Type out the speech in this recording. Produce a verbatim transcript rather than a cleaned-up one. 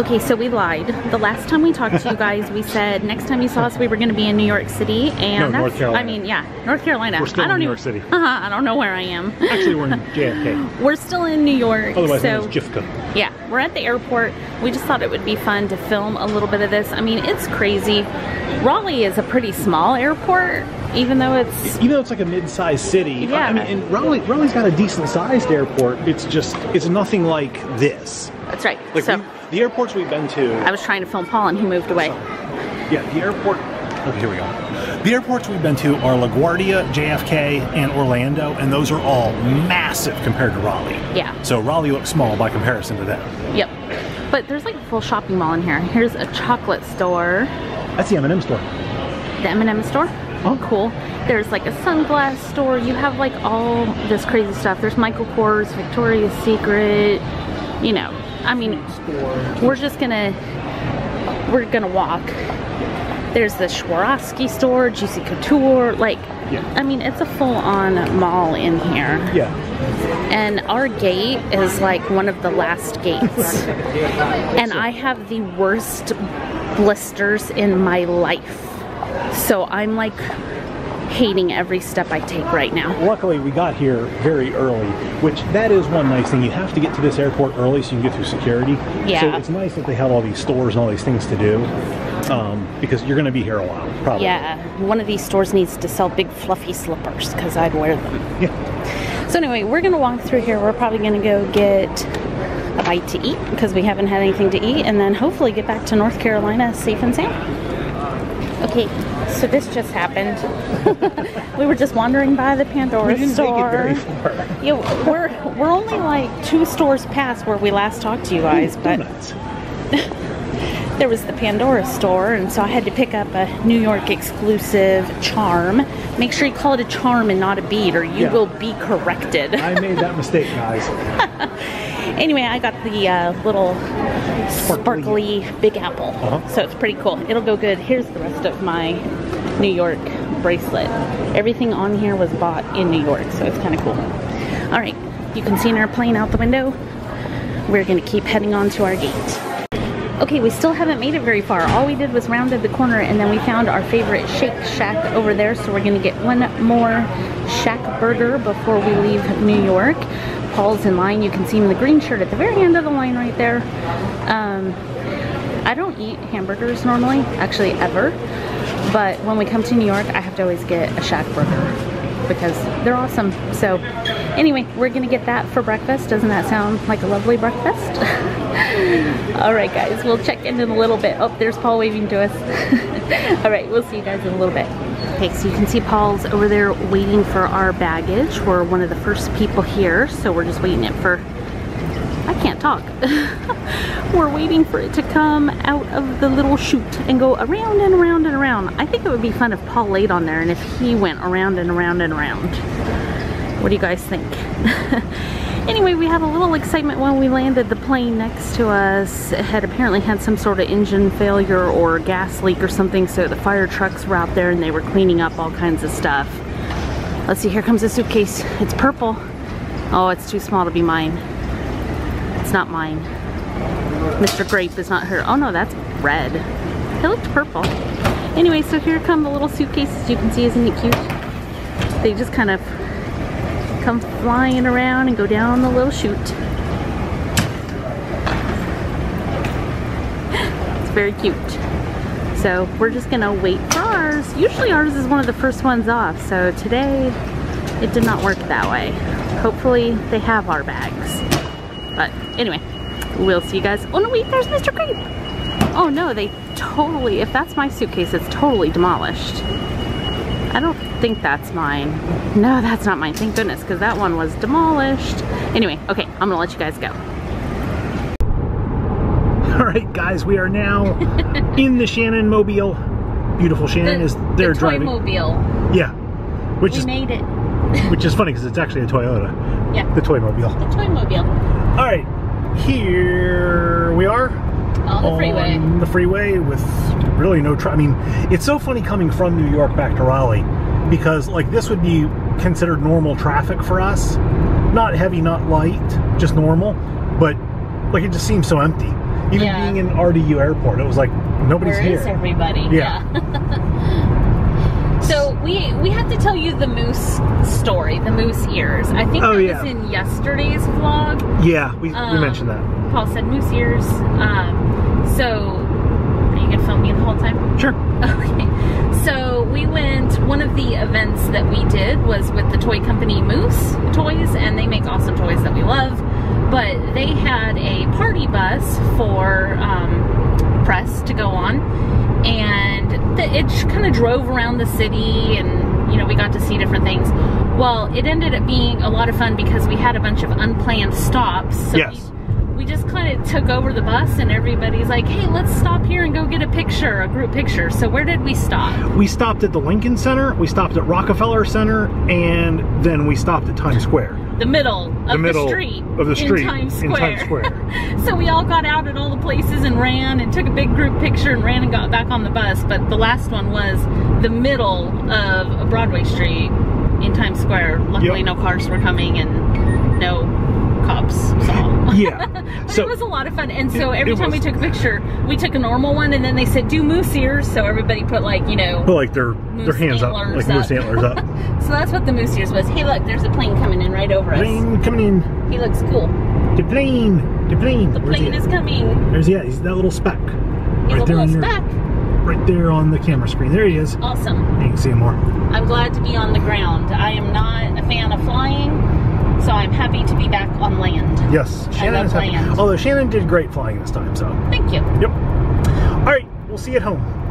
Okay, so we lied. The last time we talked to you guys, we said next time you saw us, we were going to be in New York City. And no, North Carolina. I mean, yeah, North Carolina. We're still I don't in New York City. Uh -huh, I don't know where I am. Actually, we're in J F K. We're still in New York. Otherwise, so, it's J F K. Yeah, we're at the airport. We just thought it would be fun to film a little bit of this. I mean, it's crazy. Raleigh is a pretty small airport, even though it's... Even though it's like a mid-sized city. Yeah. I mean, and Raleigh, Raleigh's got a decent-sized airport. It's just, it's nothing like this. That's right. Like so, we, the airports we've been to... I was trying to film Paul and he moved away. So, yeah, the airport... Okay, here we go. The airports we've been to are LaGuardia, J F K, and Orlando, and those are all massive compared to Raleigh. Yeah. So Raleigh looks small by comparison to them. Yep. But there's like a full shopping mall in here. Here's a chocolate store. That's the M and M store. The M and M store? Oh, cool. There's like a sunglass store. You have like all this crazy stuff. There's Michael Kors, Victoria's Secret, you know. I mean, we're just gonna, we're gonna walk. There's the Swarovski store, Juicy Couture, like, yeah. I mean, it's a full-on mall in here. Yeah. And our gate is like one of the last gates. And I have the worst blisters in my life. So I'm like hating every step I take right now. Luckily, we got here very early, which that is one nice thing. You have to get to this airport early so you can get through security. Yeah. So it's nice that they have all these stores and all these things to do, um, because you're going to be here a while, probably. Yeah. One of these stores needs to sell big fluffy slippers because I'd wear them. Yeah. So anyway, we're going to walk through here. We're probably going to go get a bite to eat because we haven't had anything to eat, and then hopefully get back to North Carolina safe and sound. Okay, so this just happened. We were just wandering by the Pandora we didn't store. Make it very far. Yeah, we're we're only like two stores past where we last talked to you guys, but there was the Pandora store, and so I had to pick up a New York exclusive charm. Make sure you call it a charm and not a bead, or you yeah. will be corrected. I made that mistake, guys. Anyway, I got the uh, little sparkly Big Apple, uh-huh. So it's pretty cool. It'll go good. Here's the rest of my New York bracelet. Everything on here was bought in New York, so it's kind of cool. All right, you can see an airplane out the window. We're going to keep heading on to our gate. Okay, we still haven't made it very far. All we did was rounded the corner, and then we found our favorite Shake Shack over there, so we're going to get one more Shackburger before we leave New York. Paul's in line. You can see him in the green shirt at the very end of the line right there. Um, I don't eat hamburgers normally, actually ever, but when we come to New York, I have to always get a Shackburger because they're awesome. So anyway, we're going to get that for breakfast. Doesn't that sound like a lovely breakfast? All right, guys, we'll check in in a little bit. Oh, there's Paul waving to us. All right, we'll see you guys in a little bit. Okay, so you can see Paul's over there waiting for our baggage. We're one of the first people here, so we're just waiting it for, I can't talk. We're waiting for it to come out of the little chute and go around and around and around. I think it would be fun if Paul laid on there and if he went around and around and around. What do you guys think? Anyway, we had a little excitement when we landed. The plane next to us had apparently had some sort of engine failure or gas leak or something, so the fire trucks were out there and they were cleaning up all kinds of stuff. Let's see, here comes a suitcase. It's purple. Oh, it's too small to be mine. It's not mine. Mister Grape is not her. Oh no, that's red. It looked purple. Anyway, so here come the little suitcases. You can see, isn't it cute? They just kind of come flying around and go down the little chute. It's very cute. So we're just gonna wait for ours. Usually ours is one of the first ones off, so today it did not work that way. Hopefully they have our bags. But anyway, we'll see you guys. Oh no, wait, there's Mister Grape. Oh no, they totally, if that's my suitcase, it's totally demolished. I don't think that's mine. No, that's not mine. Thank goodness, because that one was demolished. Anyway, okay, I'm gonna let you guys go. All right, guys, we are now in the Shannon Mobile. Beautiful Shannon the, is there the driving. Toy Mobile. Yeah, which we is made it. Which is funny because it's actually a Toyota. Yeah. The Toy Mobile. The Toy Mobile. All right, here we are. On the freeway. On the freeway with really no traffic. I mean, it's so funny coming from New York back to Raleigh because, like, this would be considered normal traffic for us. Not heavy, not light, just normal. But, like, it just seems so empty. Even yeah. being in R D U airport, it was like, nobody's Where here. Where is everybody? Yeah. yeah. So we we have to tell you the moose story, the moose ears. I think oh, that yeah. was in yesterday's vlog. Yeah, we, um, we mentioned that. Paul said moose ears. Um, so, are you gonna film me the whole time? Sure. Okay. So we went, one of the events that we did was with the toy company Moose Toys, and they make awesome toys that we love. But they had a party bus for um, press to go on, and the, it kind of drove around the city, and you know, we got to see different things. Well, it ended up being a lot of fun because we had a bunch of unplanned stops. So yes. We, we just kind of took over the bus, and everybody's like, "Hey, let's stop here and go get a picture, a group picture." So where did we stop? We stopped at the Lincoln Center. We stopped at Rockefeller Center, and then we stopped at Times Square. The middle of the, middle the street of the street in Times Square. In Times Square. So we all got out at all the places and ran and took a big group picture and ran and got back on the bus. But the last one was the middle of a Broadway street in Times Square. Luckily, yep. no cars were coming and no cops saw. Yeah. But so, it was a lot of fun. And so it, every it time was, we took a picture, we took a normal one, and then they said, "Do moose ears." So everybody put like, you know, put like their their hands up, like moose antlers up. So that's what the moose ears was. Hey, look, there's a plane coming in right over us. Plane coming in. He looks cool. The plane, the plane. The plane is coming. There's yeah, he's that little speck. He's right a there little speck. Right there on the camera screen. There he is. Awesome. You can see him more. I'm glad to be on the ground. I am not a fan of flying, so I'm happy to be back on land. Yes, Shannon is happy. Although Shannon did great flying this time, so. Thank you. Yep. All right, we'll see you at home.